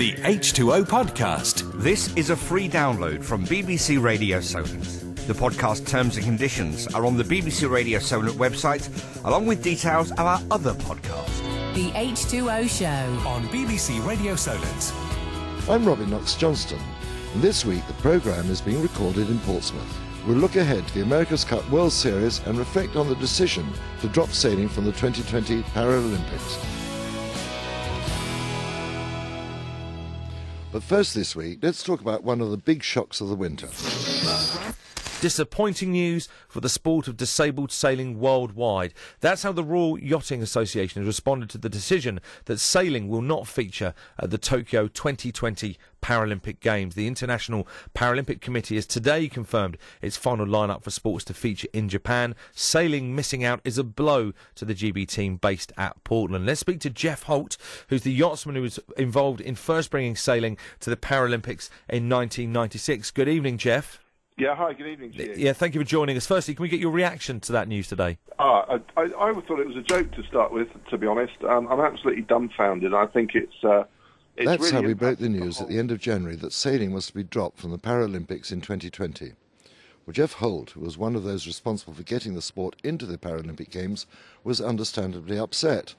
The H2O Podcast. This is a free download from BBC Radio Solent. The podcast terms and conditions are on the BBC Radio Solent website, along with details of our other podcasts. The H2O Show on BBC Radio Solent. I'm Robin Knox-Johnston, and this week the programme is being recorded in Portsmouth. We'll look ahead to the America's Cup World Series and reflect on the decision to drop sailing from the 2020 Paralympics. But first this week, let's talk about one of the big shocks of the winter. Disappointing news for the sport of disabled sailing worldwide. That's how the Royal Yachting Association has responded to the decision that sailing will not feature at the Tokyo 2020 Paralympic Games. The International Paralympic Committee has today confirmed its final lineup for sports to feature in Japan. Sailing missing out is a blow to the GB team based at Portland. Let's speak to Jeff Holt, who's the yachtsman who was involved in first bringing sailing to the Paralympics in 1996. Good evening, Jeff. Yeah, hi, good evening to you. Yeah, thank you for joining us. Firstly, can we get your reaction to that news today? I thought it was a joke to start with, to be honest. I'm absolutely dumbfounded. I think it's That's really how we broke the news at the end of January that sailing was to be dropped from the Paralympics in 2020. Well, Jeff Holt, who was one of those responsible for getting the sport into the Paralympic Games, was understandably upset.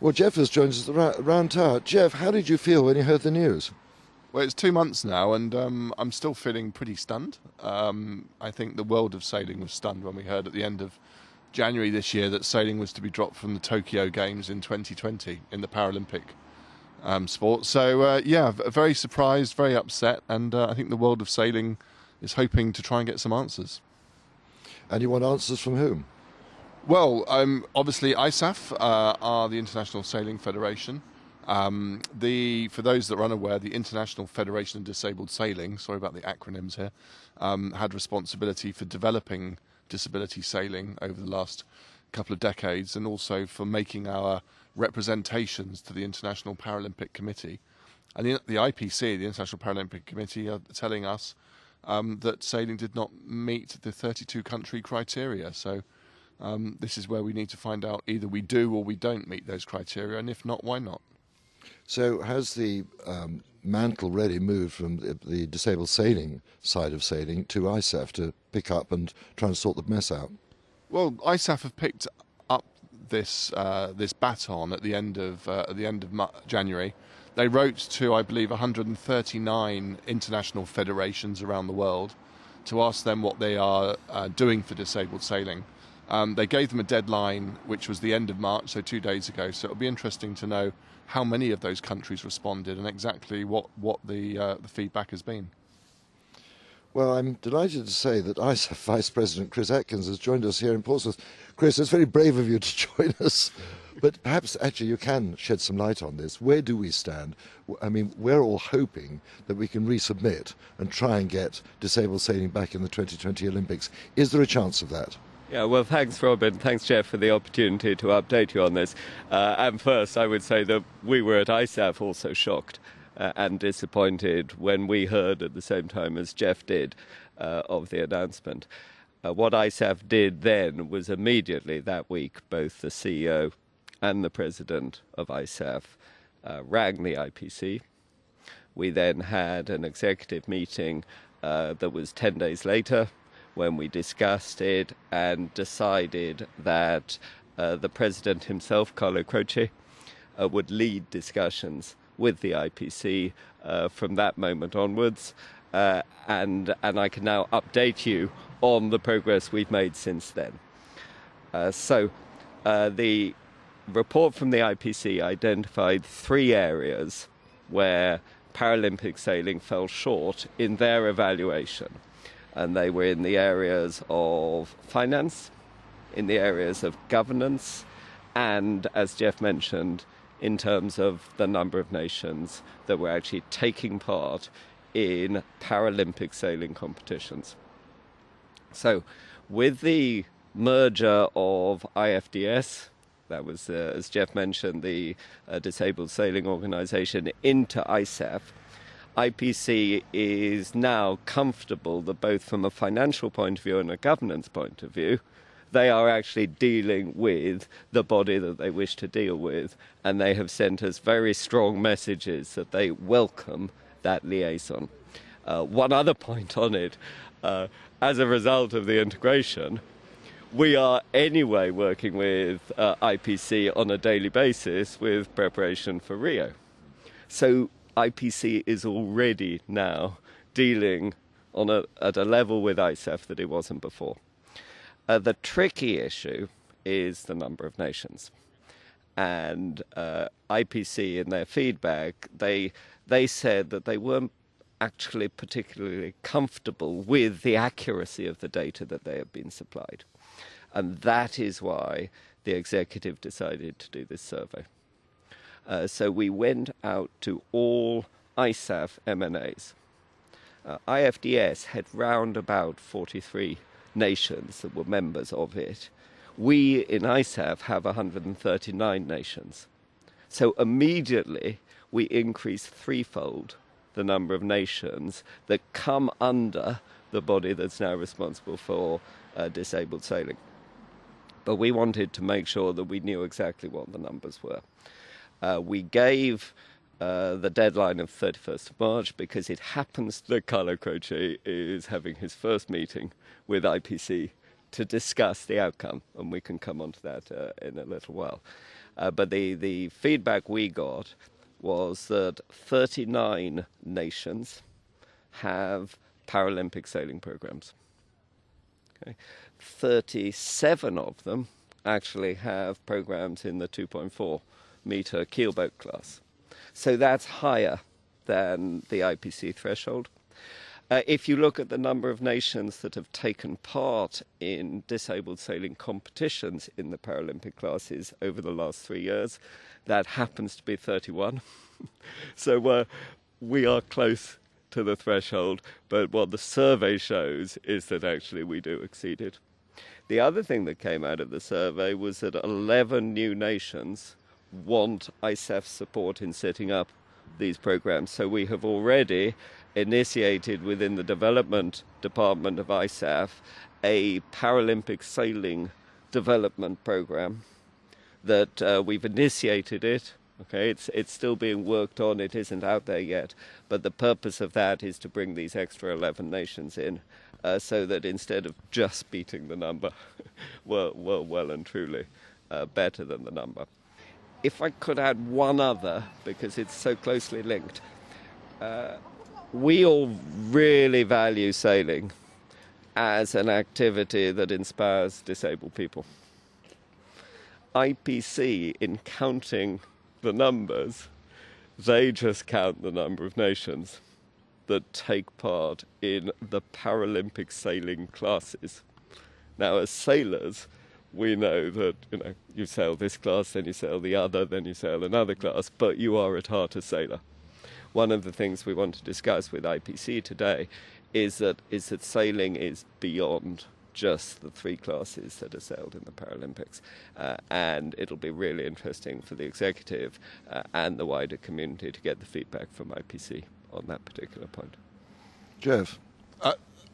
Well, Jeff has joined us at the Round Tower. Jeff, how did you feel when you heard the news? Well, it's 2 months now, and I'm still feeling pretty stunned. I think the world of sailing was stunned when we heard at the end of January this year that sailing was to be dropped from the Tokyo Games in 2020 in the Paralympic sport. So, yeah, very surprised, very upset, and I think the world of sailing is hoping to try and get some answers. And you want answers from whom? Well, obviously ISAF are the International Sailing Federation. For those that are unaware, the International Federation of Disabled Sailing, sorry about the acronyms here, had responsibility for developing disability sailing over the last couple of decades, and also for making our representations to the International Paralympic Committee. And the IPC, the International Paralympic Committee, are telling us that sailing did not meet the 32-country criteria. So this is where we need to find out either we do or we don't meet those criteria, and if not, why not? So has the mantle really moved from the disabled sailing side of sailing to ISAF to pick up and try and sort the mess out? Well, ISAF have picked up this this baton at the end of January. They wrote to, I believe, 139 international federations around the world to ask them what they are doing for disabled sailing. They gave them a deadline, which was the end of March, so 2 days ago. So it'll be interesting to know how many of those countries responded and exactly what the feedback has been. Well, I'm delighted to say that ISAF Vice President Chris Atkins has joined us here in Portsmouth. Chris, it's very brave of you to join us, but perhaps actually you can shed some light on this. Where do we stand? I mean, we're all hoping that we can resubmit and try and get disabled sailing back in the 2020 Olympics. Is there a chance of that? Yeah, well, thanks, Robin. Thanks, Jeff, for the opportunity to update you on this. And first, I would say that we were at ISAF also shocked and disappointed when we heard at the same time as Jeff did of the announcement. What ISAF did then was immediately that week, both the CEO and the president of ISAF rang the IPC. We then had an executive meeting that was 10 days later, when we discussed it and decided that the president himself, Carlo Croce, would lead discussions with the IPC from that moment onwards. And I can now update you on the progress we've made since then. So the report from the IPC identified three areas where Paralympic sailing fell short in their evaluation. And they were in the areas of finance, in the areas of governance, and, as Jeff mentioned, in terms of the number of nations that were actually taking part in Paralympic sailing competitions. So with the merger of IFDS, that was, as Jeff mentioned, the Disabled Sailing Organization, into ISAF, IPC is now comfortable that both from a financial point of view and a governance point of view, they are actually dealing with the body that they wish to deal with, and they have sent us very strong messages that they welcome that liaison. One other point on it, as a result of the integration, we are anyway working with IPC on a daily basis with preparation for Rio. So IPC is already now dealing on at a level with ISAF that it wasn't before. The tricky issue is the number of nations. And IPC, in their feedback, they said that they weren't actually particularly comfortable with the accuracy of the data that they have been supplied. And that is why the executive decided to do this survey. So we went out to all ISAF MNAs. IFDS had round about 43 nations that were members of it. We in ISAF have 139 nations. So immediately we increased threefold the number of nations that come under the body that's now responsible for disabled sailing. But we wanted to make sure that we knew exactly what the numbers were. We gave the deadline of 31st of March because it happens that Carlo Croce is having his first meeting with IPC to discuss the outcome, and we can come on to that in a little while. But the feedback we got was that 39 nations have Paralympic sailing programs. Okay. 37 of them actually have programs in the 2.4-meter keelboat class. So that's higher than the IPC threshold. If you look at the number of nations that have taken part in disabled sailing competitions in the Paralympic classes over the last 3 years, that happens to be 31. So we are close to the threshold, but what the survey shows is that actually we do exceed it. The other thing that came out of the survey was that 11 new nations want ISAF support in setting up these programs. So we have already initiated within the development department of ISAF a Paralympic sailing development program that we've initiated it. Okay, it's still being worked on, it isn't out there yet, but the purpose of that is to bring these extra 11 nations in so that instead of just beating the number, we're well and truly better than the number. If I could add one other, because it's so closely linked, we all really value sailing as an activity that inspires disabled people. IPC, in counting the numbers, they just count the number of nations that take part in the Paralympic sailing classes. Now, as sailors, we know that, you know, you sail this class, then you sail the other, then you sail another class, but you are at heart a sailor. One of the things we want to discuss with IPC today is that sailing is beyond just the three classes that are sailed in the Paralympics. And it'll be really interesting for the executive and the wider community to get the feedback from IPC on that particular point. Jeff,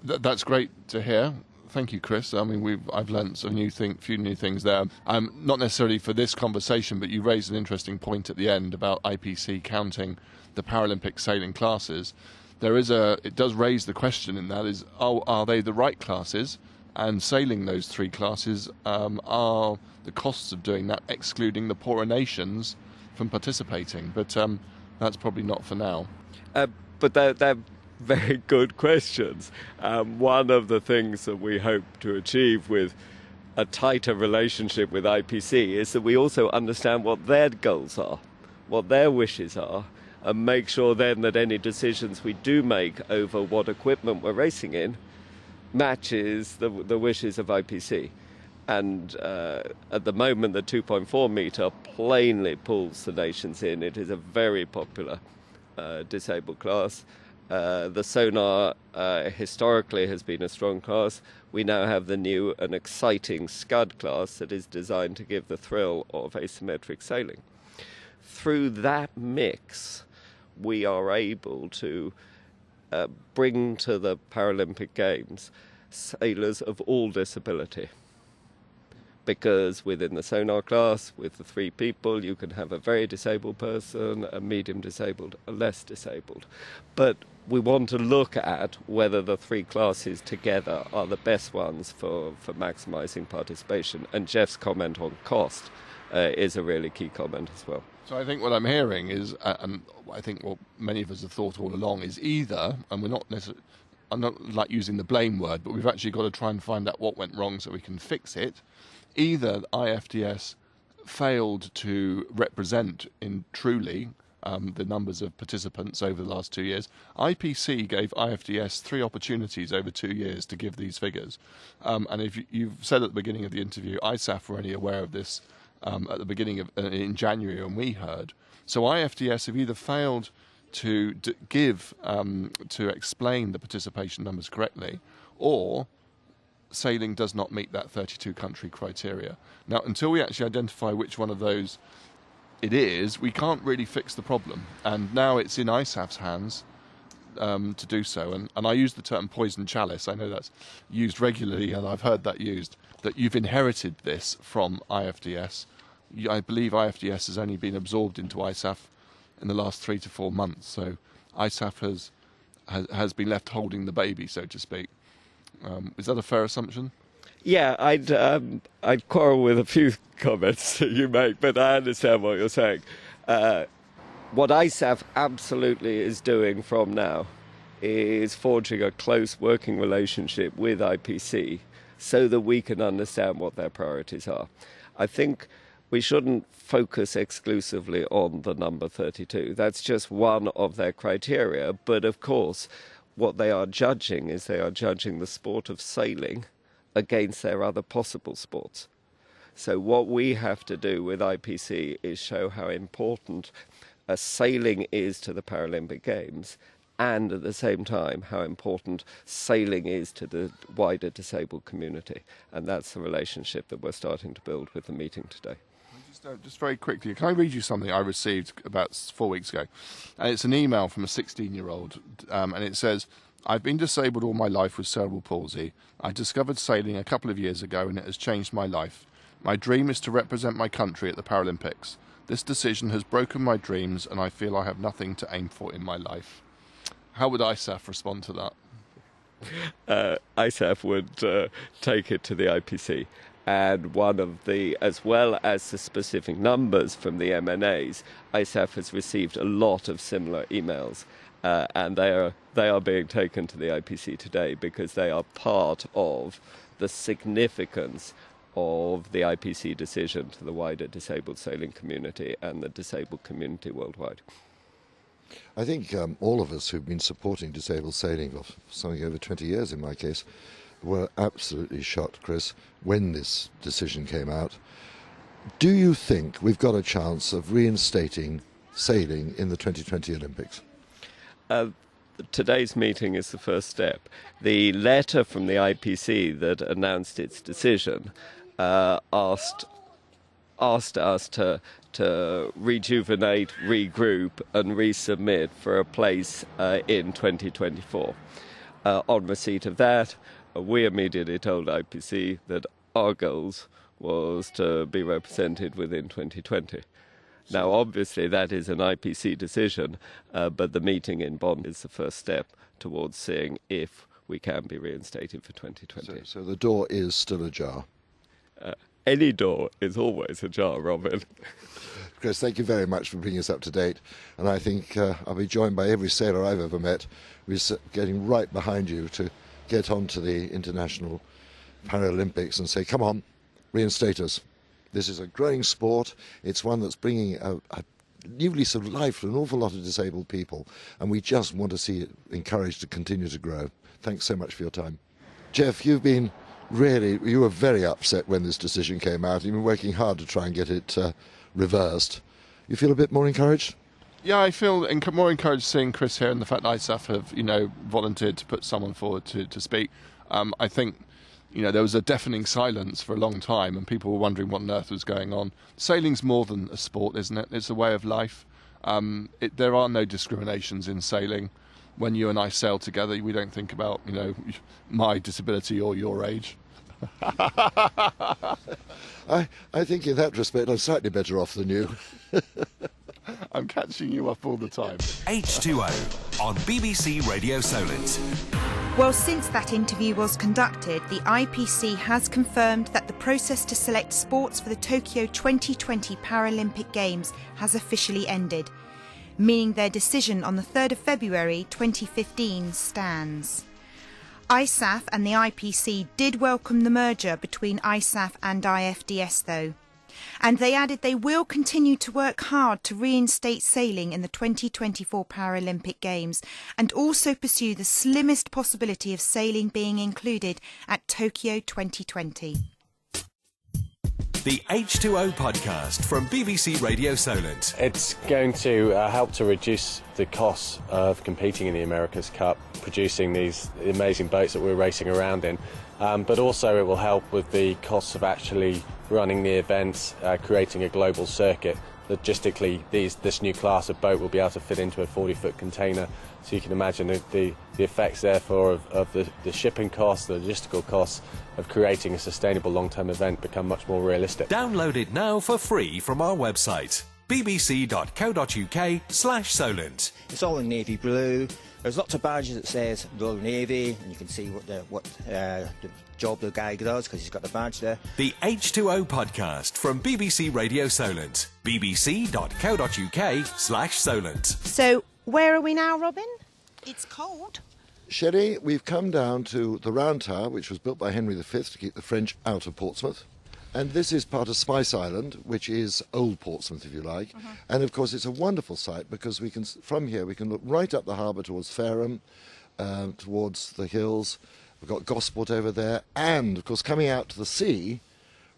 that's great to hear. Thank you, Chris. I mean, I've learned some few new things there. Not necessarily for this conversation, but you raised an interesting point at the end about IPC counting the Paralympic sailing classes. It does raise the question in that is, are they the right classes? And sailing those three classes, are the costs of doing that excluding the poorer nations from participating? But that's probably not for now. But they're very good questions. One of the things that we hope to achieve with a tighter relationship with IPC is that we also understand what their goals are, what their wishes are, and make sure then that any decisions we do make over what equipment we're racing in matches the wishes of IPC. And at the moment, the 2.4 meter plainly pulls the nations in. It is a very popular disabled class. The sonar historically has been a strong class. We now have the new and exciting Scud class that is designed to give the thrill of asymmetric sailing. Through that mix, we are able to bring to the Paralympic Games sailors of all disability. because within the sonar class, with the three people, you can have a very disabled person, a medium disabled, a less disabled. But we want to look at whether the three classes together are the best ones for maximising participation. And Jeff's comment on cost is a really key comment as well. So I think what I'm hearing is, and I think what many of us have thought all along, is either, and we're not necessarily, I'm not like using the blame word, but we've actually got to try and find out what went wrong so we can fix it. Either IFDS failed to represent in truly the numbers of participants over the last 2 years. IPC gave IFDS 3 opportunities over 2 years to give these figures. And if you've said at the beginning of the interview, ISAF were only aware of this at the beginning of in January, and we heard. So IFDS have either failed to give, to explain the participation numbers correctly, or sailing does not meet that 32-country criteria. Now, until we actually identify which one of those it is, we can't really fix the problem. And now it's in ISAF's hands to do so. And I use the term poison chalice. I know that's used regularly, and I've heard that used, that you've inherited this from IFDS. I believe IFDS has only been absorbed into ISAF in the last 3 to 4 months, so ISAF has been left holding the baby, so to speak. Is that a fair assumption? Yeah, I'd quarrel with a few comments that you make, but I understand what you're saying. What ISAF absolutely is doing from now is forging a close working relationship with IPC so that we can understand what their priorities are. I think we shouldn't focus exclusively on the number 32. That's just one of their criteria. But of course, what they are judging is they are judging the sport of sailing against their other possible sports. So what we have to do with IPC is show how important sailing is to the Paralympic Games, and at the same time how important sailing is to the wider disabled community. And that's the relationship that we're starting to build with the meeting today. Just very quickly, can I read you something I received about 4 weeks ago? And it's an email from a 16-year-old, and it says, I've been disabled all my life with cerebral palsy. I discovered sailing a couple of years ago, and it has changed my life. My dream is to represent my country at the Paralympics. This decision has broken my dreams, and I feel I have nothing to aim for in my life. How would ISAF respond to that? ISAF would take it to the IPC. And one of the, as well as the specific numbers from the MNAs, ISAF has received a lot of similar emails. And they are being taken to the IPC today because they are part of the significance of the IPC decision to the wider disabled sailing community and the disabled community worldwide. I think all of us who've been supporting disabled sailing for something over 20 years in my case were absolutely shocked, Chris, when this decision came out. Do you think we've got a chance of reinstating sailing in the 2020 Olympics? Today's meeting is the first step. The letter from the IPC that announced its decision asked us to rejuvenate, regroup and resubmit for a place in 2024. On receipt of that, we immediately told IPC that our goals was to be represented within 2020. Now, obviously, that is an IPC decision, but the meeting in Bonn is the first step towards seeing if we can be reinstated for 2020. So the door is still ajar? Any door is always ajar, Robin. Chris, thank you very much for bringing us up to date. And I think I'll be joined by every sailor I've ever met who's getting right behind you to get on to the International Paralympics and say, come on, reinstate us. This is a growing sport. It's one that's bringing a new lease of life to an awful lot of disabled people, and we just want to see it encouraged to continue to grow. Thanks so much for your time. Jeff, you've been really, you were very upset when this decision came out. You've been working hard to try and get it reversed. You feel a bit more encouraged? Yeah, I feel more encouraged seeing Chris here and the fact that ISAF have, volunteered to put someone forward to speak. I think, there was a deafening silence for a long time and people were wondering what on earth was going on. Sailing's more than a sport, isn't it? It's a way of life. There are no discriminations in sailing. When you and I sail together, we don't think about, my disability or your age. I think in that respect I'm slightly better off than you. I'm catching you up all the time. H2O on BBC Radio Solent. Well, since that interview was conducted, the IPC has confirmed that the process to select sports for the Tokyo 2020 Paralympic Games has officially ended, meaning their decision on the 3rd of February 2015 stands. ISAF and the IPC did welcome the merger between ISAF and IFDS though, and they added they will continue to work hard to reinstate sailing in the 2024 Paralympic Games and also pursue the slimmest possibility of sailing being included at Tokyo 2020. The H2O podcast from BBC Radio Solent. It's going to help to reduce the costs of competing in the America's Cup, producing these amazing boats that we're racing around in, but also it will help with the costs of actually running the events, creating a global circuit. Logistically, this new class of boat will be able to fit into a 40-foot container, so you can imagine the effects therefore of the shipping costs, the logistical costs of creating a sustainable long-term event become much more realistic. Download it now for free from our website, bbc.co.uk/Solent. It's all in navy blue. There's lots of badges that says Royal Navy, and you can see what the job the guy does because he's got the badge there. The H2O podcast from BBC Radio Solent. bbc.co.uk/Solent. So where are we now, Robin? It's cold. Shelley, we've come down to the Round Tower, which was built by Henry V to keep the French out of Portsmouth. And this is part of Spice Island, which is old Portsmouth, if you like. And, of course, it's a wonderful sight because we can, from here we can look right up the harbour towards Fareham, towards the hills. We've got Gosport over there. And, of course, coming out to the sea,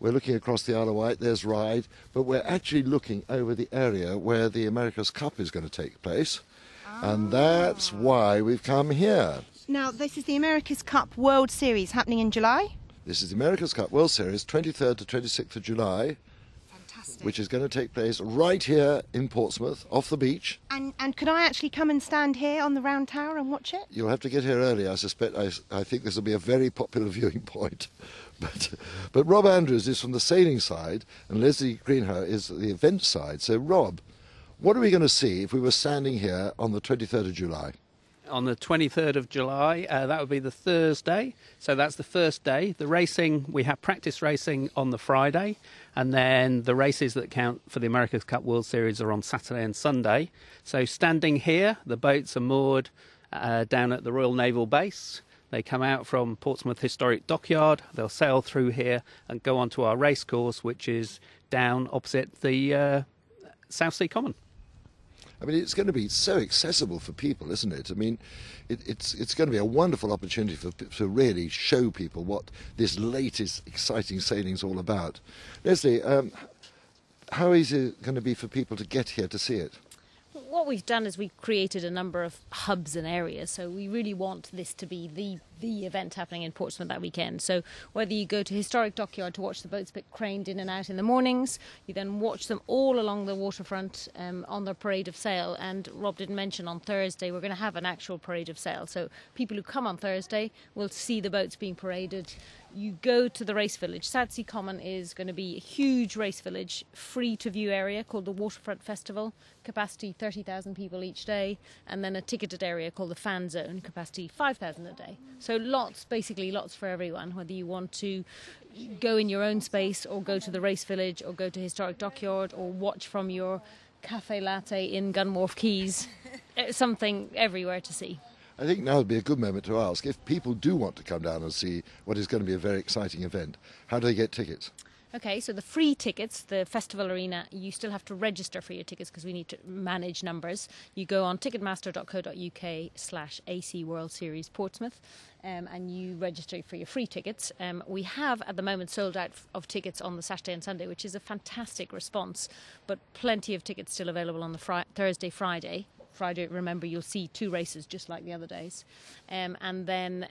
we're looking across the Isle of Wight. There's Ryde. But we're actually looking over the area where the America's Cup is going to take place. Oh. And that's why we've come here. Now, this is the America's Cup World Series happening in July. This is the America's Cup World Series, 23rd to 26th of July. Fantastic. Which is going to take place right here in Portsmouth, off the beach. And could I actually come and stand here on the Round Tower and watch it? You'll have to get here early, I suspect. I think this will be a very popular viewing point. But Rob Andrews is from the sailing side, and Leslie Greenhow is the event side. So, Rob, what are we going to see if we were standing here on the 23rd of July? On the 23rd of July, that would be the Thursday, so that's the first day. The racing, we have practice racing on the Friday, and then the races that count for the America's Cup World Series are on Saturday and Sunday. So standing here, the boats are moored down at the Royal Naval Base. They come out from Portsmouth Historic Dockyard, they'll sail through here and go on to our race course, which is down opposite the Southsea Common. I mean, it's going to be so accessible for people, isn't it? I mean, it's going to be a wonderful opportunity to really show people what this latest exciting sailing's all about. Leslie, how easy is it going to be for people to get here to see it? What we've done is we've created a number of hubs and areas, so we really want this to be the event happening in Portsmouth that weekend. So whether you go to Historic Dockyard to watch the boats get craned in and out in the mornings, you then watch them all along the waterfront on their Parade of Sail. And Rob didn't mention on Thursday we're going to have an actual Parade of Sail, so people who come on Thursday will see the boats being paraded. You go to the Race Village. Southsea Common is going to be a huge race village, free to view area called the Waterfront Festival, capacity 30,000 people each day, and then a ticketed area called the Fan Zone, capacity 5,000 a day. So lots, basically lots for everyone, whether you want to go in your own space or go to the Race Village or go to Historic Dockyard or watch from your cafe latte in Gunwharf Quays. Something everywhere to see. I think now would be a good moment to ask, if people do want to come down and see what is going to be a very exciting event, how do they get tickets? Okay, so the free tickets, the Festival Arena, you still have to register for your tickets because we need to manage numbers. You go on ticketmaster.co.uk/AC World Series Portsmouth and you register for your free tickets. We have at the moment sold out of tickets on the Saturday and Sunday, which is a fantastic response, but plenty of tickets still available on the Thursday, Friday. Friday, remember, you'll see two races just like the other days. And then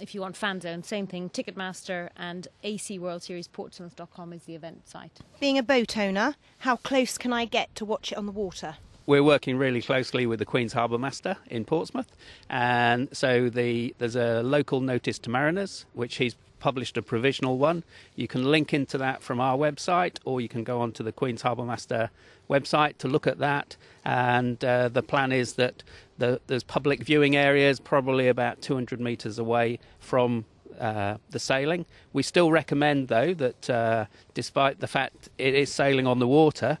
if you want Fan Zone, same thing, Ticketmaster and acworldseriesportsmouth.com is the event site. Being a boat owner, how close can I get to watch it on the water? We're working really closely with the Queen's Harbour Master in Portsmouth, and so there's a local notice to mariners, which he's published a provisional one. You can link into that from our website, or you can go onto the Queen's Harbour Master website to look at that. And the plan is that there's public viewing areas probably about 200 metres away from the sailing. We still recommend, though, that despite the fact it is sailing on the water,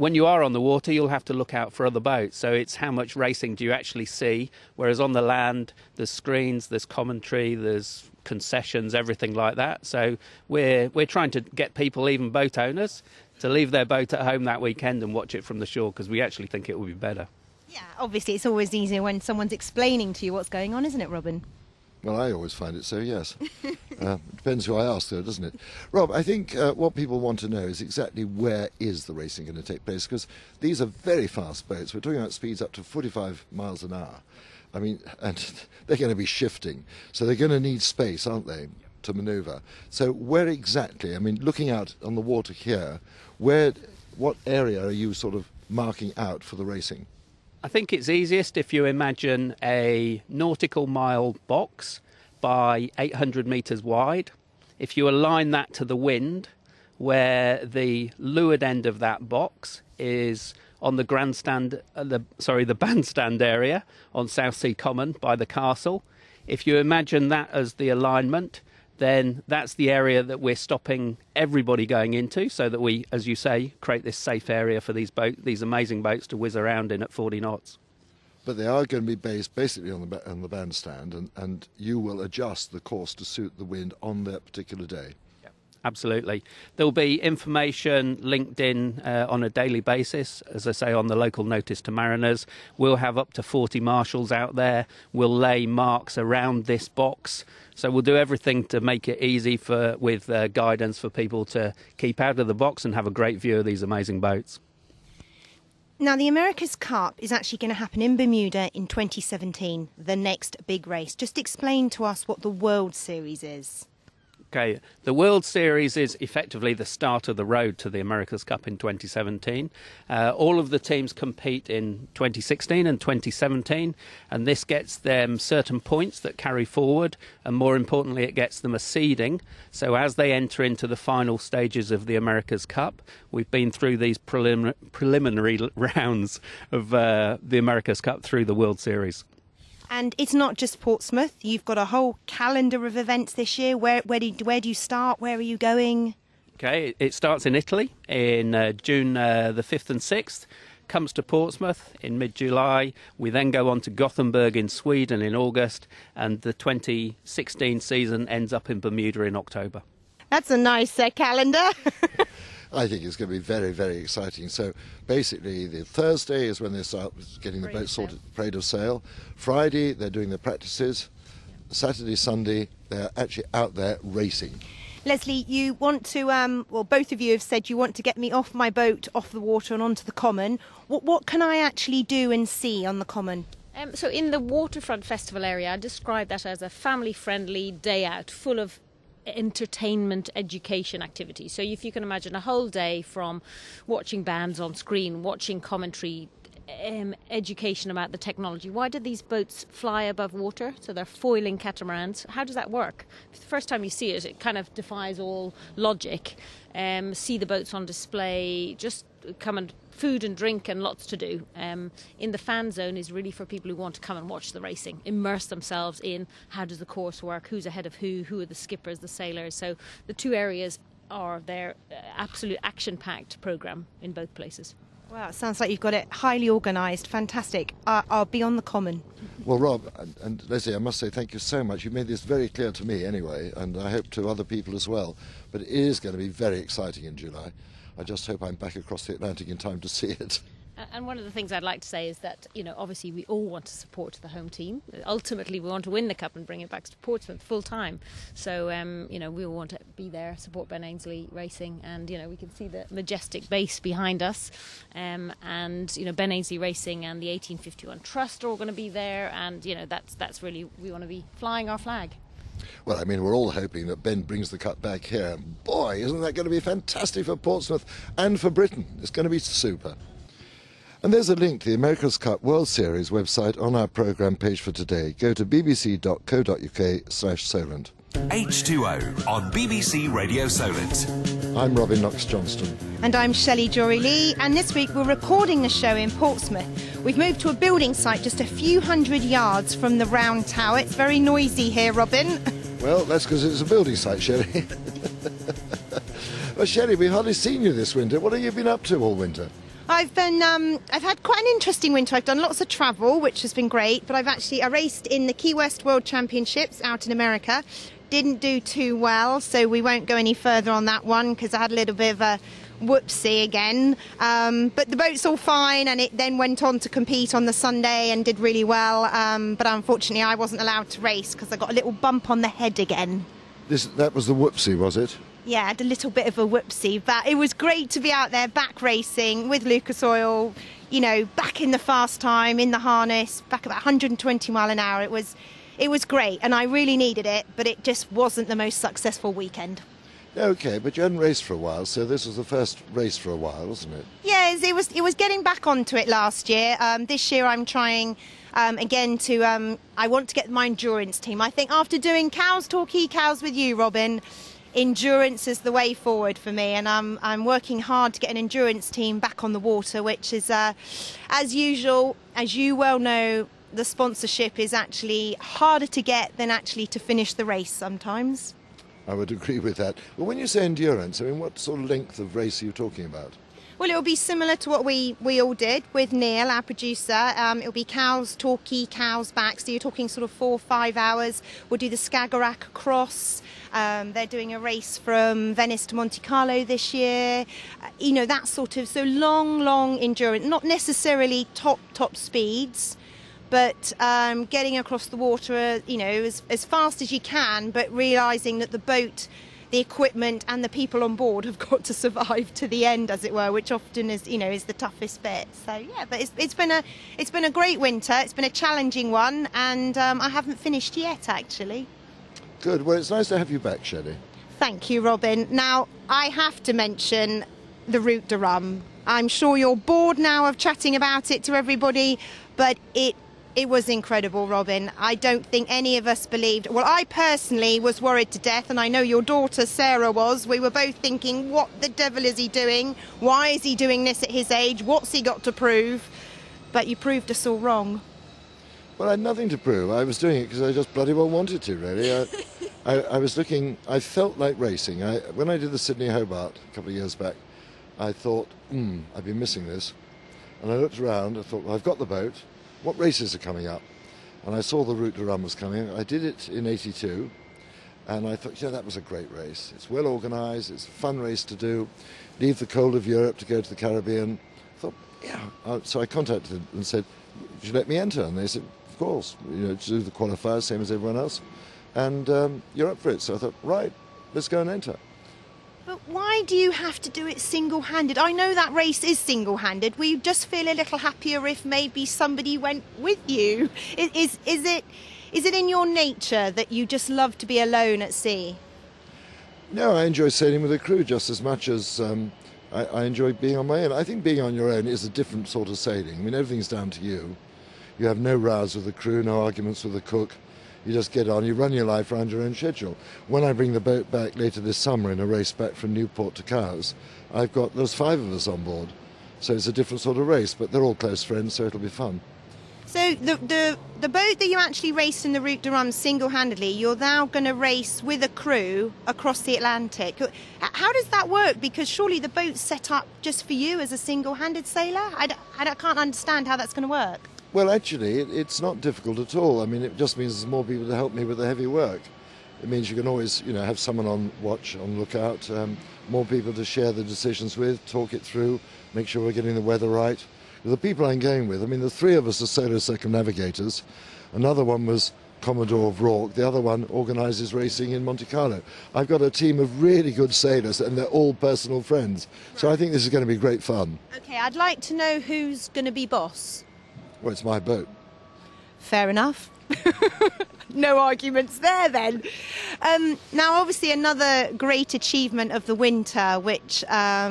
when you are on the water you'll have to look out for other boats, so it's how much racing do you actually see, whereas on the land there's screens, there's commentary, there's concessions, everything like that. So we're trying to get people, even boat owners, to leave their boat at home that weekend and watch it from the shore, because we actually think it will be better. Yeah, obviously it's always easier when someone's explaining to you what's going on, isn't it, Robin? Well, I always find it so, yes. It depends who I ask, though, doesn't it? Rob, I think what people want to know is exactly where is the racing going to take place, because these are very fast boats. We're talking about speeds up to 45 miles an hour. I mean, and they're going to be shifting, so they're going to need space, aren't they, to manoeuvre. So where exactly, I mean, looking out on the water here, what area are you sort of marking out for the racing? I think it's easiest if you imagine a nautical mile box by 800 metres wide. If you align that to the wind, where the leeward end of that box is on the grandstand, the bandstand area on Southsea Common by the castle. If you imagine that as the alignment, then that's the area that we're stopping everybody going into, so that we, as you say, create this safe area for these amazing boats to whiz around in at 40 knots. But they are going to be based basically on the bandstand, and you will adjust the course to suit the wind on that particular day. Yeah, absolutely. There'll be information linked in on a daily basis, as I say, on the local notice to mariners. We'll have up to 40 marshals out there. We'll lay marks around this box. So we'll do everything to make it easy with guidance for people to keep out of the box and have a great view of these amazing boats. Now, the America's Cup is actually going to happen in Bermuda in 2017, the next big race. Just explain to us what the World Series is. Okay, the World Series is effectively the start of the road to the America's Cup in 2017. All of the teams compete in 2016 and 2017, and this gets them certain points that carry forward, and more importantly it gets them a seeding. So as they enter into the final stages of the America's Cup, we've been through these preliminary rounds of the America's Cup through the World Series. And it's not just Portsmouth. You've got a whole calendar of events this year. Where do you start? Where are you going? Okay, it starts in Italy in June the 5th and 6th, comes to Portsmouth in mid-July. We then go on to Gothenburg in Sweden in August, and the 2016 season ends up in Bermuda in October. That's a nice calendar. I think it's going to be very, very exciting. So basically the Thursday is when they start getting the boat sorted, Parade of Sail. Friday they're doing their practices. Saturday, Sunday they're actually out there racing. Leslie, you want to, well, both of you have said you want to get me off my boat, off the water and onto the common. What can I actually do and see on the common? So in the Waterfront Festival area, I describe that as a family-friendly day out full of entertainment, education activities. So if you can imagine a whole day from watching bands on screen, watching commentary, education about the technology. Why do these boats fly above water? So they're foiling catamarans. How does that work? The first time you see it, it kind of defies all logic. See the boats on display, just come and food and drink and lots to do. In the Fan Zone is really for people who want to come and watch the racing, immerse themselves in how does the course work, who's ahead of who are the skippers, the sailors. So the two areas are their absolute action-packed programme in both places. Wow, it sounds like you've got it highly organised. Fantastic. I'll be on the common. Well, Rob and Leslie, I must say thank you so much. You made this very clear to me anyway, and I hope to other people as well. But it is going to be very exciting in July. I just hope I'm back across the Atlantic in time to see it. And one of the things I'd like to say is that, you know, obviously we all want to support the home team. Ultimately, we want to win the Cup and bring it back to Portsmouth full time. So, you know, we all want to be there, support Ben Ainslie Racing. And, you know, we can see the majestic base behind us. And, you know, Ben Ainslie Racing and the 1851 Trust are all going to be there. And, you know, that's really, we want to be flying our flag. Well, I mean, we're all hoping that Ben brings the Cup back here. Boy, isn't that going to be fantastic for Portsmouth and for Britain. It's going to be super. And there's a link to the America's Cup World Series website on our programme page for today. Go to bbc.co.uk/Solent. H2O on BBC Radio Solent. I'm Robin Knox-Johnston. And I'm Shelley Jory-Leigh, and this week we're recording the show in Portsmouth. We've moved to a building site just a few hundred yards from the Round Tower. It's very noisy here, Robin. Well, that's because it's a building site, Shelley. Well, Shelley, we've hardly seen you this winter. What have you been up to all winter? I've been, I've had quite an interesting winter. I've done lots of travel, which has been great, but I've actually, I raced in the Key West World Championships out in America. Didn't do too well, so we won't go any further on that one because I had a little bit of a whoopsie again. But the boat's all fine, and it then went on to compete on the Sunday and did really well. But unfortunately, I wasn't allowed to race because I got a little bump on the head again. That was the whoopsie, was it? Yeah, I had a little bit of a whoopsie, but it was great to be out there back racing with Lucas Oil, you know, back in the fast time, in the harness, back about 120 mile an hour. It was great, and I really needed it, but it just wasn't the most successful weekend. OK, but you hadn't raced for a while, so this was the first race for a while, wasn't it? Yes, it was getting back onto it last year. This year I'm trying again to... I want to get my endurance team. I think after doing Cowes Torquay Cowes with you, Robin, endurance is the way forward for me, and I'm working hard to get an endurance team back on the water, which is, as usual, as you well know, the sponsorship is actually harder to get than actually to finish the race sometimes. I would agree with that. Well, when you say endurance, I mean, what sort of length of race are you talking about? Well, it'll be similar to what we all did with Neil, our producer. It'll be Cowes, Torquay, Cowes back. So you're talking sort of 4 or 5 hours. We'll do the Skagerrak across. They're doing a race from Venice to Monte Carlo this year. You know, that sort of, so long, long endurance. Not necessarily top speeds, but getting across the water, you know, as fast as you can, but realising that the boat, the equipment and the people on board have got to survive to the end, as it were, which often is, you know, is the toughest bit. So yeah, but it's been a great winter. It's been a challenging one, and I haven't finished yet, actually. Good. Well, it's nice to have you back, Shelley. Thank you, Robin. Now I have to mention the Route du Rhum. I'm sure you're bored now of chatting about it to everybody, but it was incredible, Robin. I don't think any of us believed. Well, I personally was worried to death, and I know your daughter, Sarah, was. We were both thinking, what the devil is he doing? Why is he doing this at his age? What's he got to prove? But you proved us all wrong. Well, I had nothing to prove. I was doing it because I just bloody well wanted to, really. I was looking, I felt like racing. When I did the Sydney Hobart a couple of years back, I thought, I've been missing this. And I looked around, I thought, well, I've got the boat. What races are coming up? And I saw the Route du Rhum was coming. I did it in '82, and I thought, yeah, that was a great race. It's well organised, it's a fun race to do. Leave the cold of Europe to go to the Caribbean. I thought, yeah. So I contacted them and said, would you let me enter? And they said, of course, you know, to do the qualifiers, same as everyone else. And you're up for it. So I thought, right, let's go and enter. But why do you have to do it single-handed? I know that race is single-handed. We just feel a little happier if maybe somebody went with you. Is it in your nature that you just love to be alone at sea? No, I enjoy sailing with a crew just as much as I enjoy being on my own. I think being on your own is a different sort of sailing. I mean, everything's down to you. You have no rows with the crew, no arguments with the cook. You just get on, you run your life around your own schedule. When I bring the boat back later this summer in a race back from Newport to Cowes, I've got, there's 5 of us on board. So it's a different sort of race, but they're all close friends, so it'll be fun. So the boat that you actually raced in the Route du Rhum single-handedly, you're now going to race with a crew across the Atlantic. How does that work? Because surely the boat's set up just for you as a single-handed sailor? I can't understand how that's going to work. Well, actually, it's not difficult at all. I mean, it just means there's more people to help me with the heavy work. It means you can always, you know, have someone on watch, on lookout, more people to share the decisions with, talk it through, make sure we're getting the weather right. The people I'm going with, I mean, the 3 of us are solo circumnavigators. Another one was Commodore of Rorke. The other one organises racing in Monte Carlo. I've got a team of really good sailors, and they're all personal friends. Right. So I think this is going to be great fun. OK, I'd like to know who's going to be boss. Well, it's my boat. Fair enough. No arguments there, then. Now, obviously, another great achievement of the winter, which I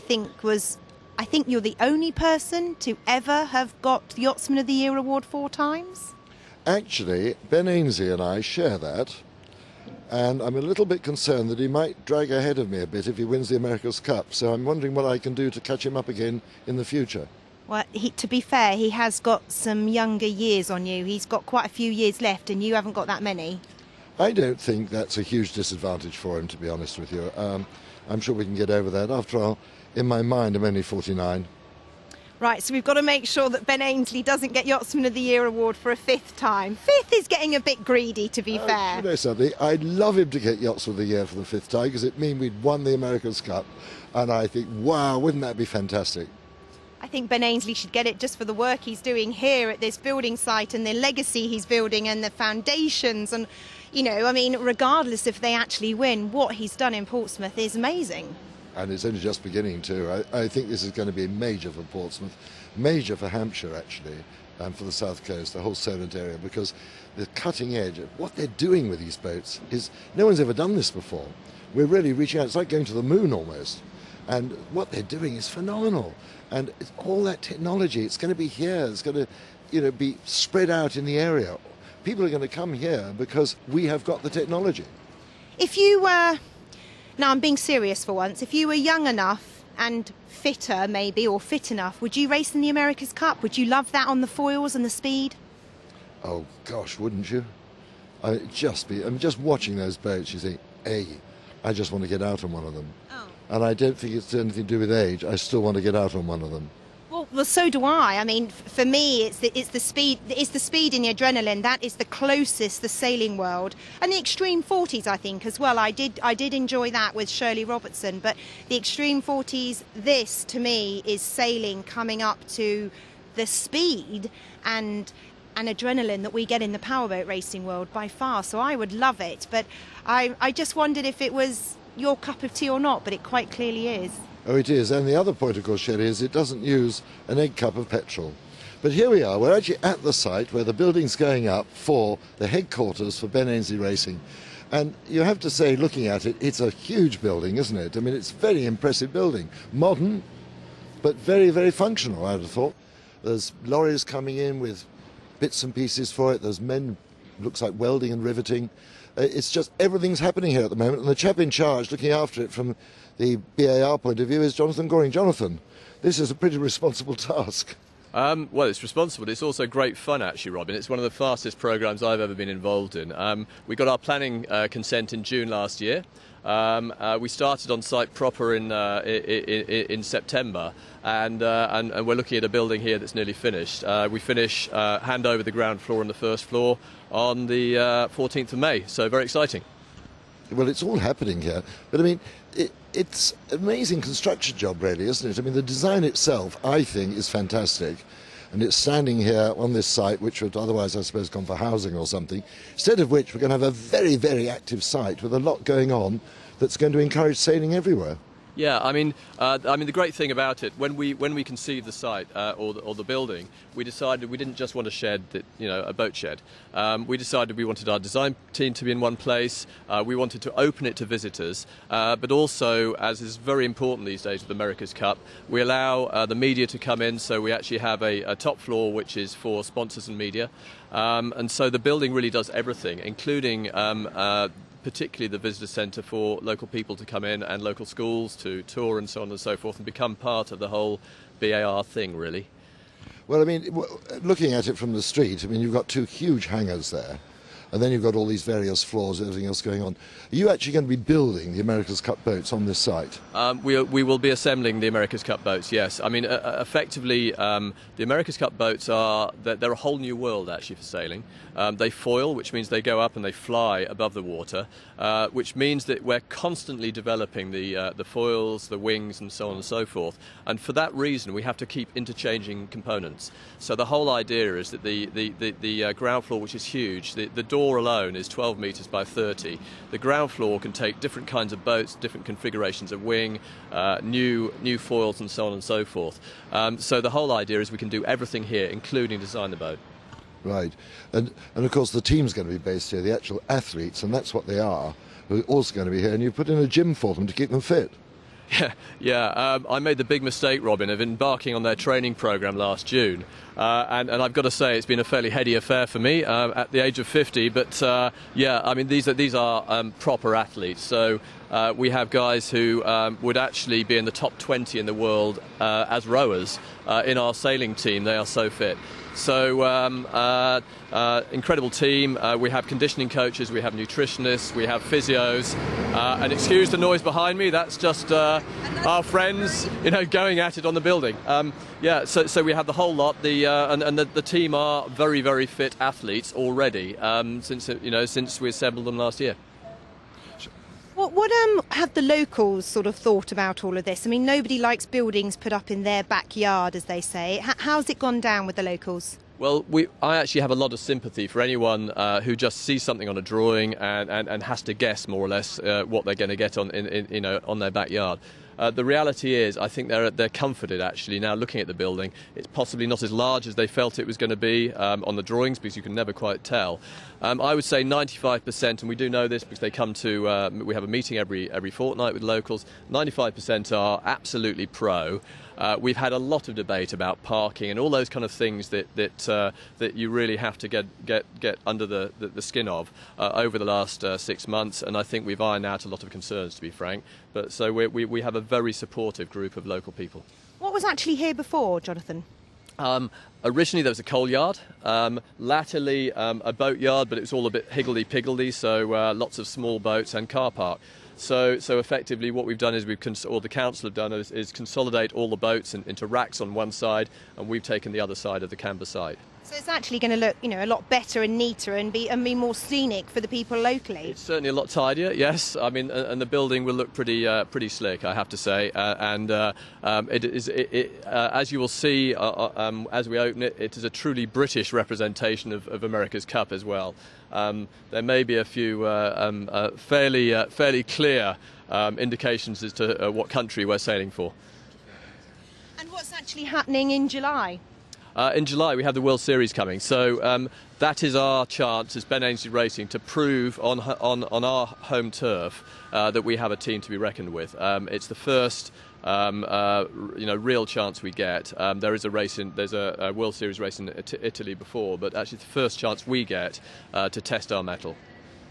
think was I think you're the only person to ever have got the Yachtsman of the Year award 4 times. Actually, Ben Ainslie and I share that, and I'm a little bit concerned that he might drag ahead of me a bit if he wins the America's Cup, so I'm wondering what I can do to catch him up again in the future. Well, to be fair, he has got some younger years on you. He's got quite a few years left, and you haven't got that many. I don't think that's a huge disadvantage for him, to be honest with you. I'm sure we can get over that. After all, in my mind, I'm only 49. Right, so we've got to make sure that Ben Ainslie doesn't get Yachtsman of the Year award for a 5th time. 5th is getting a bit greedy, to be fair. You know something? I'd love him to get Yachtsman of the Year for the 5th time, because it means we'd won the America's Cup. And I think, wow, wouldn't that be fantastic? I think Ben Ainslie should get it just for the work he's doing here at this building site and the legacy he's building and the foundations. And, you know, I mean, regardless if they actually win, what he's done in Portsmouth is amazing. And it's only just beginning too. I think this is going to be major for Portsmouth, major for Hampshire actually, and for the south coast, the whole Solent area, because the cutting edge of what they're doing with these boats is, no one's ever done this before. We're really reaching out, it's like going to the moon almost. And what they're doing is phenomenal. And it's all that technology, it's going to be here, it's going to, you know, be spread out in the area. People are going to come here because we have got the technology. If you were... Now, I'm being serious for once. If you were young enough and fitter, maybe, or fit enough, would you race in the America's Cup? Would you love that on the foils and the speed? Oh, gosh, wouldn't you? I'm just watching those boats, you think, hey, I just want to get out on one of them. Oh. And I don't think it's anything to do with age. I still want to get out on one of them. Well, so do I. I mean, for me, it's the speed and the adrenaline. That is the closest the sailing world, and the extreme 40s, I think, as well. I did enjoy that with Shirley Robertson, but the extreme 40s, this to me is sailing coming up to the speed and adrenaline that we get in the powerboat racing world by far. So I would love it, but I just wondered if it was your cup of tea or not. But it quite clearly is. Oh, it is. And the other point, of course, Shelley, is it doesn't use an egg cup of petrol. But here we are. We're actually at the site where the building's going up for the headquarters for Ben Ainslie Racing. And you have to say, looking at it, it's a huge building, isn't it? I mean, it's a very impressive building. Modern, but very, very functional, I would have thought. There's lorries coming in with bits and pieces for it. There's men, looks like welding and riveting. It's just everything's happening here at the moment. And the chap in charge looking after it from the BAR point of view is Jonathan Goring. Jonathan, this is a pretty responsible task. Well, it's responsible, but it's also great fun, actually, Robin. It's one of the fastest programmes I've ever been involved in. We got our planning consent in June last year. We started on site proper in September, and we're looking at a building here that's nearly finished. We finish hand over the ground floor and the first floor on the 14th of May, so very exciting. Well, it's all happening here, but I mean, it's an amazing construction job, really, isn't it? I mean, the design itself, I think, is fantastic, and it's standing here on this site, which would otherwise, I suppose, gone for housing or something, instead of which we're going to have a very, very active site with a lot going on that's going to encourage sailing everywhere. Yeah, I mean, the great thing about it, when we conceived the site or the building, we decided we didn't just want a shed, that, you know, a boat shed. We decided we wanted our design team to be in one place. We wanted to open it to visitors, but also, as is very important these days with America's Cup, we allow the media to come in. So we actually have a top floor which is for sponsors and media, and so the building really does everything, including. Particularly the visitor centre for local people to come in and local schools to tour and so on and so forth and become part of the whole BAR thing, really. Well, I mean, looking at it from the street, I mean, you've got two huge hangars there and then you've got all these various floors and everything else going on. Are you actually going to be building the America's Cup boats on this site? We will be assembling the America's Cup boats, yes. I mean, effectively, the America's Cup boats are, they're a whole new world, actually, for sailing. They foil, which means they go up and they fly above the water, which means that we're constantly developing the foils, the wings, and so on and so forth. And for that reason, we have to keep interchanging components. So the whole idea is that the ground floor, which is huge, the door alone is 12 metres by 30. The ground floor can take different kinds of boats, different configurations of wing, new foils and so on and so forth. So the whole idea is we can do everything here, including design the boat. Right. And of course the team's going to be based here, the actual athletes, and that's what they are, who are also going to be here, and you put in a gym for them to keep them fit. Yeah, I made the big mistake, Robin, of embarking on their training programme last June. And I've got to say, it's been a fairly heady affair for me at the age of 50. But, yeah, I mean, these are proper athletes. So we have guys who would actually be in the top 20 in the world as rowers in our sailing team. They are so fit. So, incredible team. We have conditioning coaches, we have nutritionists, we have physios. And excuse the noise behind me, that's just our friends, you know, going at it on the building. Yeah, so we have the whole lot. The team are very, very fit athletes already. Since we assembled them last year. What have the locals sort of thought about all of this? I mean, nobody likes buildings put up in their backyard, as they say. How's it gone down with the locals? Well, I actually have a lot of sympathy for anyone who just sees something on a drawing and has to guess more or less what they're going to get on their backyard. The reality is, I think they're comforted actually now looking at the building. It's possibly not as large as they felt it was going to be on the drawings, because you can never quite tell. I would say 95%, and we do know this because they come to we have a meeting every fortnight with locals. 95% are absolutely pro. We've had a lot of debate about parking and all those kind of things that you really have to get under the skin of over the last 6 months, and I think we've ironed out a lot of concerns, to be frank. But so we have a very supportive group of local people. What was actually here before, Jonathan? Originally there was a coal yard, latterly a boat yard, but it was all a bit higgledy-piggledy, so lots of small boats and car park. So effectively what we've done is, the council have done, is consolidate all the boats into racks on one side, and we've taken the other side of the canvas side. So it's actually going to look, you know, a lot better and neater and be more scenic for the people locally. It's certainly a lot tidier, yes. I mean, and the building will look pretty slick, I have to say. As you will see as we open it, it is a truly British representation of America's Cup as well. There may be a few fairly clear indications as to what country we're sailing for. And what's actually happening in July? In July, we have the World Series coming, so that is our chance as Ben Ainslie Racing to prove on our home turf that we have a team to be reckoned with. It's the first, real chance we get. There is a race there's a World Series race in Italy before, but actually it's the first chance we get to test our mettle.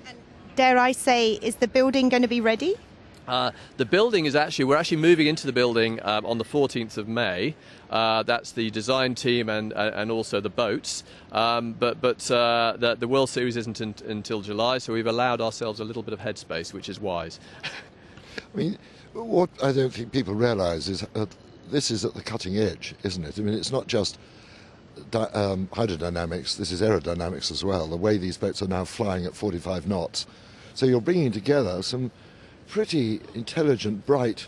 And dare I say, is the building going to be ready? The building is we're moving into the building on the 14th of May. That's the design team and also the boats. But the World Series isn't until July, so we've allowed ourselves a little bit of headspace, which is wise. I mean, what I don't think people realise is this is at the cutting edge, isn't it? I mean, it's not just hydrodynamics, this is aerodynamics as well, the way these boats are now flying at 45 knots. So you're bringing together some pretty intelligent, bright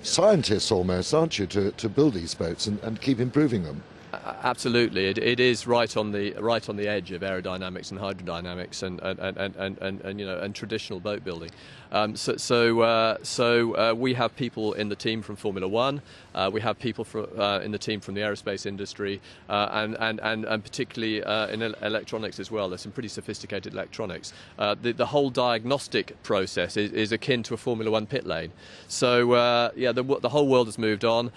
scientists almost, aren't you, to build these boats and keep improving them? Absolutely, it is right on the edge of aerodynamics and hydrodynamics and traditional boat building. So we have people in the team from Formula One, we have people in the team from the aerospace industry, and particularly in electronics as well. There's some pretty sophisticated electronics. The whole diagnostic process is akin to a Formula One pit lane. So the whole world has moved on.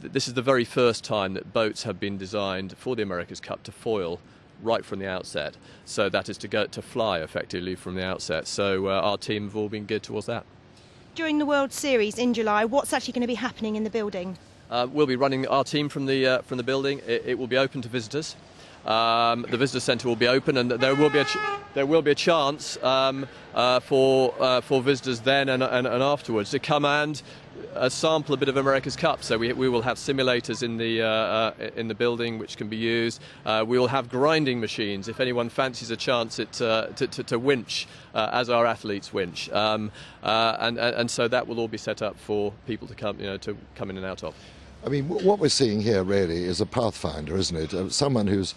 This is the very first time that boats have been designed for the America's Cup to foil right from the outset. So that is to fly effectively from the outset. So our team have all been geared towards that. During the World Series in July, what's actually going to be happening in the building? We'll be running our team from the building. It will be open to visitors. The visitor centre will be open, and there will be a chance for visitors then and afterwards to come and sample a bit of America's Cup. So we will have simulators in the building which can be used. We will have grinding machines if anyone fancies a chance to winch as our athletes winch, and so that will all be set up for people to come in and out of. I mean, what we're seeing here really is a pathfinder, isn't it? Someone who's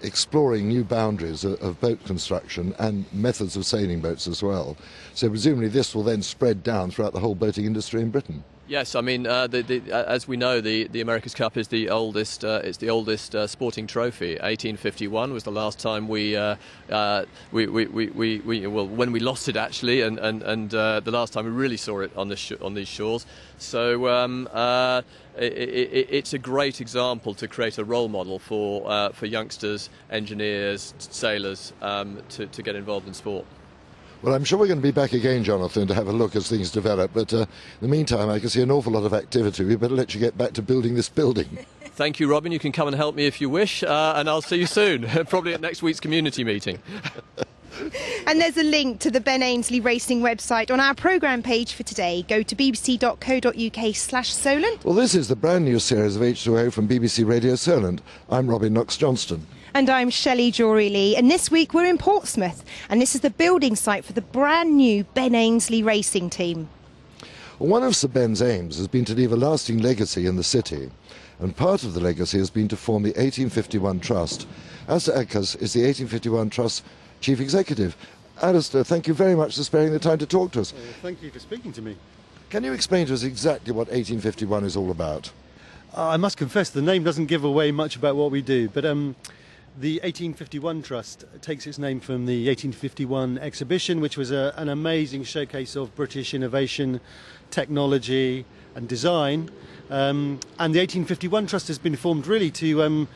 exploring new boundaries of boat construction and methods of sailing boats as well. So presumably this will then spread down throughout the whole boating industry in Britain. Yes, I mean, as we know, the America's Cup is the oldest. It's the oldest sporting trophy. 1851 was the last time when we lost it actually, and the last time we really saw it on these shores. So it's a great example to create a role model for youngsters, engineers, sailors to get involved in sport. Well, I'm sure we're going to be back again, Jonathan, to have a look as things develop. But in the meantime, I can see an awful lot of activity. We better let you get back to building this building. Thank you, Robin. You can come and help me if you wish, and I'll see you soon, probably at next week's community meeting. And there's a link to the Ben Ainslie Racing website on our programme page for today. Go to bbc.co.uk/Solent. Well, this is the brand new series of H2O from BBC Radio Solent. I'm Robin Knox-Johnston. And I'm Shelley Jory-Leigh, and this week we're in Portsmouth, and this is the building site for the brand new Ben Ainslie Racing team. One of Sir Ben's aims has been to leave a lasting legacy in the city, and part of the legacy has been to form the 1851 Trust. Alistair Eckers is the 1851 Trust Chief Executive. Alistair, thank you very much for sparing the time to talk to us. Thank you for speaking to me. Can you explain to us exactly what 1851 is all about? I must confess the name doesn't give away much about what we do, but the 1851 Trust takes its name from the 1851 exhibition, which was an amazing showcase of British innovation, technology and design. And the 1851 Trust has been formed really to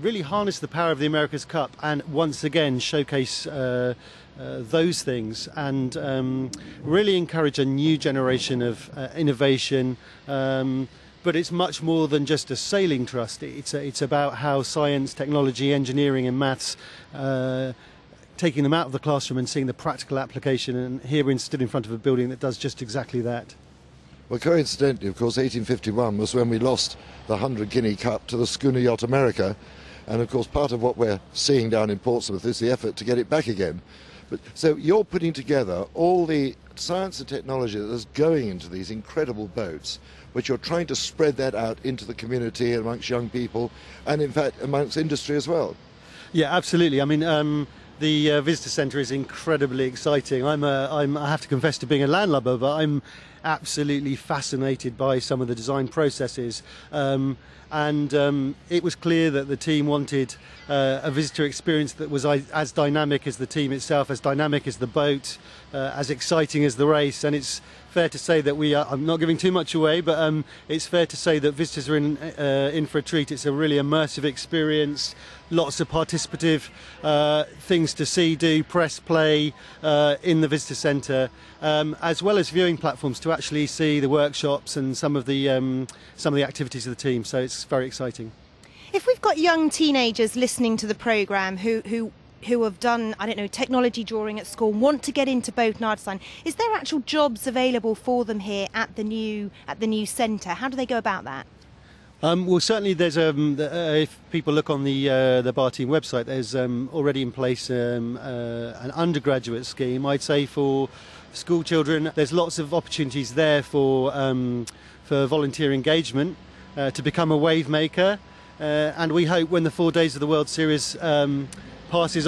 really harness the power of the America's Cup and once again showcase those things and really encourage a new generation of innovation. But it's much more than just a sailing trust. It's about how science, technology, engineering and maths, taking them out of the classroom and seeing the practical application. And here we're stood in front of a building that does just exactly that. Well, coincidentally, of course, 1851 was when we lost the 100 Guinea Cup to the schooner yacht America. And, of course, part of what we're seeing down in Portsmouth is the effort to get it back again. But, so you're putting together all the science and technology that is going into these incredible boats, but you're trying to spread that out into the community, amongst young people, and in fact amongst industry as well. Yeah, absolutely. I mean, the visitor centre is incredibly exciting. I have to confess to being a landlubber, but I'm absolutely fascinated by some of the design processes. It was clear that the team wanted a visitor experience that was as dynamic as the team itself, as dynamic as the boat, as exciting as the race. And it's fair to say that I'm not giving too much away, but it's fair to say that visitors are in for a treat. It's a really immersive experience, lots of participative things to see, do, press, play in the visitor centre, as well as viewing platforms to actually see the workshops and some of the activities of the team. So it's very exciting. If we've got young teenagers listening to the programme who have done, I don't know, technology drawing at school, want to get into boat and art design, is there actual jobs available for them here at the new centre? How do they go about that? Well, certainly there's if people look on the bar team website, there's already in place an undergraduate scheme. I'd say for school children, there's lots of opportunities there for volunteer engagement to become a wave maker, and we hope when the 4 days of the World Series passes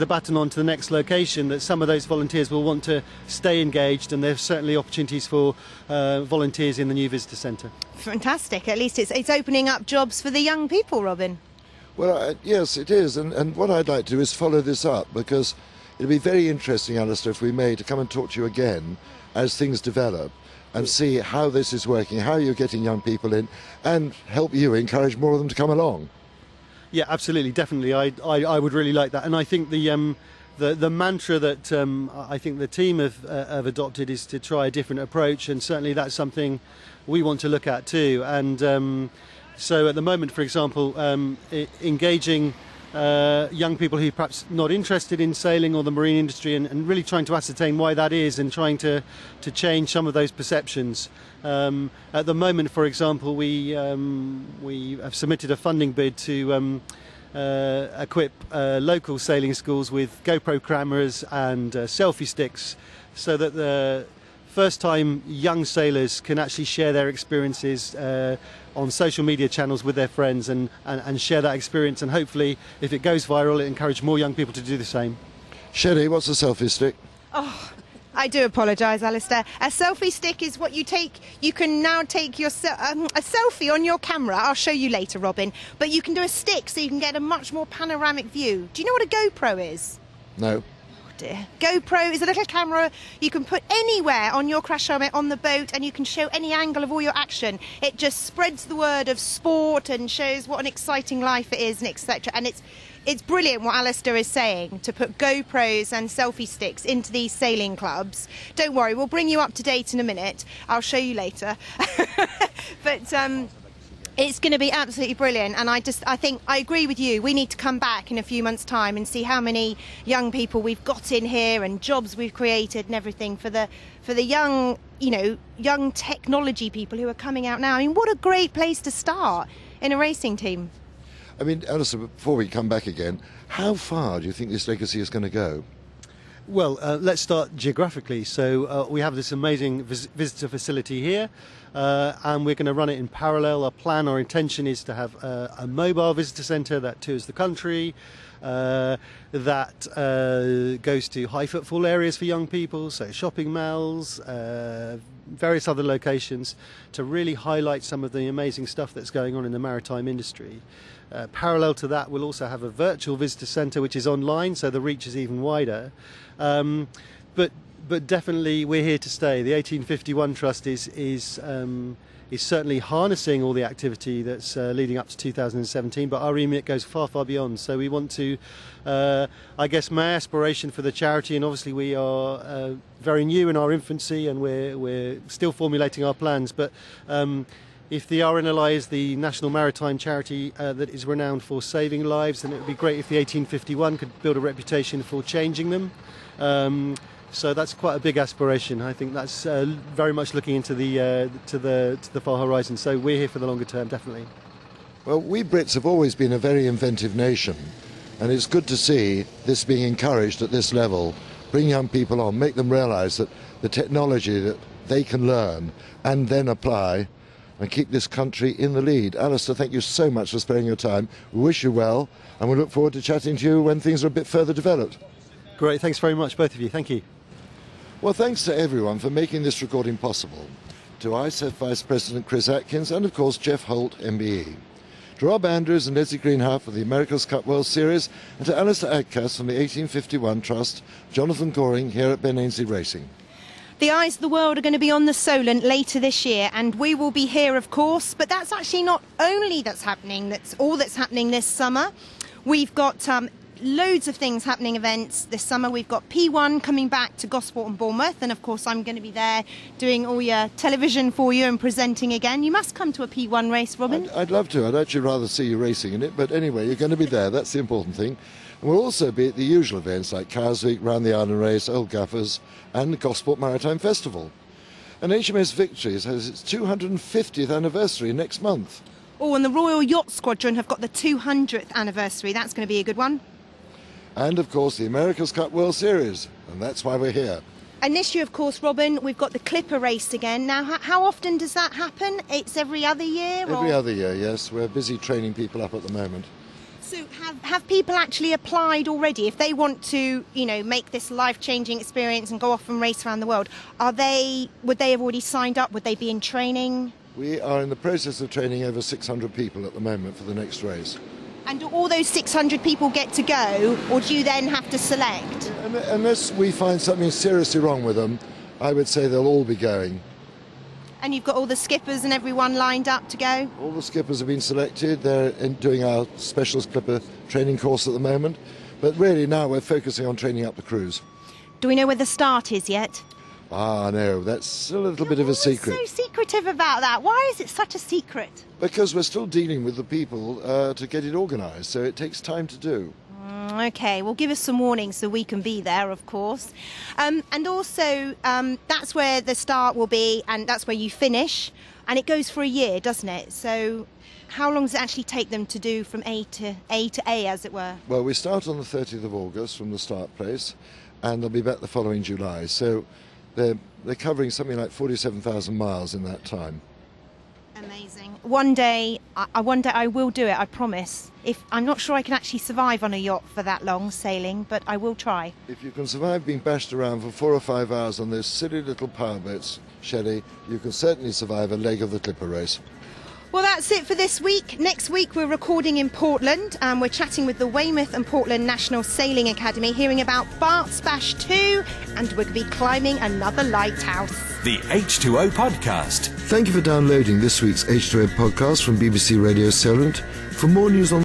the baton on to the next location, that some of those volunteers will want to stay engaged, and there's certainly opportunities for volunteers in the new visitor centre. Fantastic. At least it's opening up jobs for the young people, Robin. Well, yes, it is, and what I'd like to do is follow this up, because it'll be very interesting, Alistair, if we may, to come and talk to you again as things develop and see how this is working, how you're getting young people in, and help you encourage more of them to come along. Yeah, absolutely, definitely. I would really like that, and I think the mantra that I think the team have adopted is to try a different approach, and certainly that's something we want to look at too. And so at the moment, for example, engaging young people who perhaps not interested in sailing or the marine industry, and really trying to ascertain why that is, and trying to change some of those perceptions. At the moment, for example, we have submitted a funding bid to equip local sailing schools with GoPro cameras and selfie sticks, so that the first-time young sailors can actually share their experiences on social media channels with their friends and share that experience, and hopefully if it goes viral it encourages more young people to do the same. Shelley, what's a selfie stick? Oh, I do apologise, Alistair. A selfie stick is what you take. You can now take your a selfie on your camera. I'll show you later, Robin. But you can do a stick so you can get a much more panoramic view. Do you know what a GoPro is? No. Oh dear. GoPro is a little camera you can put anywhere on your crash helmet on the boat, and you can show any angle of all your action. It just spreads the word of sport and shows what an exciting life it is, and etc. And it's brilliant what Alistair is saying, to put GoPros and selfie sticks into these sailing clubs. Don't worry, we'll bring you up to date in a minute. I'll show you later. But it's going to be absolutely brilliant, and I think I agree with you. We need to come back in a few months' time and see how many young people we've got in here and jobs we've created and everything for the young, you know, young technology people who are coming out now. I mean, what a great place to start in a racing team. I mean, Alistair, before we come back again, how far do you think this legacy is going to go? Well, let's start geographically. So we have this amazing visitor facility here, and we're going to run it in parallel. Our plan, our intention is to have a mobile visitor centre that tours the country, that goes to high footfall areas for young people, so shopping malls, various other locations, to really highlight some of the amazing stuff that's going on in the maritime industry. Parallel to that, we'll also have a virtual visitor centre which is online, so the reach is even wider. But definitely we're here to stay. The 1851 Trust is certainly harnessing all the activity that's leading up to 2017, but our remit goes far, far beyond. So we want to, I guess my aspiration for the charity, and obviously we are very new in our infancy and we're still formulating our plans, but if the RNLI is the national maritime charity that is renowned for saving lives, then it would be great if the 1851 could build a reputation for changing them. So that's quite a big aspiration. I think that's very much looking into the to the far horizon. So we're here for the longer term, definitely. Well, we Brits have always been a very inventive nation, and it's good to see this being encouraged at this level. Bring young people on, make them realise that the technology that they can learn and then apply, and keep this country in the lead. Alistair, thank you so much for sparing your time. We wish you well, and we look forward to chatting to you when things are a bit further developed. Great, thanks very much, both of you. Thank you. Well, thanks to everyone for making this recording possible. To ISAF Vice President Chris Atkins and, of course, Jeff Holt, MBE. To Rob Andrews and Leslie Greenhow for the America's Cup World Series, and to Alistair Eckers from the 1851 Trust, Jonathan Goring here at Ben Ainslie Racing. The eyes of the world are going to be on the Solent later this year, and we will be here, of course, but that's actually not only that's happening, that's all that's happening this summer. We've got loads of things happening, events this summer. We've got P1 coming back to Gosport and Bournemouth, and of course I'm going to be there doing all your television for you and presenting again. You must come to a P1 race, Robin. I'd love to. I'd actually rather see you racing in it, but anyway, you're going to be there. That's the important thing. And we'll also be at the usual events like Cowes Week, Round the Island Race, Old Gaffers and the Gosport Maritime Festival. And HMS Victories has its 250th anniversary next month. Oh, and the Royal Yacht Squadron have got the 200th anniversary. That's going to be a good one. And, of course, the America's Cup World Series, and that's why we're here. And this year, of course, Robin, we've got the Clipper race again. Now, how often does that happen? It's every other year? Every other year, yes. We're busy training people up at the moment. So have people actually applied already? If they want to, you know, make this life-changing experience and go off and race around the world, would they have already signed up? Would they be in training? We are in the process of training over 600 people at the moment for the next race. And do all those 600 people get to go, or do you then have to select? Unless we find something seriously wrong with them, I would say they'll all be going. And you've got all the skippers and everyone lined up to go? All the skippers have been selected. They're doing our special skipper training course at the moment. But really now we're focusing on training up the crews. Do we know where the start is yet? Ah, no, that's a little bit of a secret. What's so secretive about that? Why is it such a secret? Because we're still dealing with the people to get it organised, so it takes time to do. OK, well, give us some warning so we can be there, of course. And also, that's where the start will be, and that's where you finish. And it goes for a year, doesn't it? So how long does it actually take them to do from A to A, as it were? Well, we start on the 30th of August from the start place, and they'll be back the following July. So they're covering something like 47,000 miles in that time. Amazing. One day I will do it, I promise. If I'm not sure I can actually survive on a yacht for that long sailing, but I will try. If you can survive being bashed around for 4 or 5 hours on those silly little power boats, Shelley, you can certainly survive a leg of the clipper race. Well, that's it for this week. Next week we're recording in Portland and we're chatting with the Weymouth and Portland National Sailing Academy, hearing about Bart's Bash 2, and we're going to be climbing another lighthouse. The H2O Podcast. Thank you for downloading this week's H2O Podcast from BBC Radio Solent. For more news on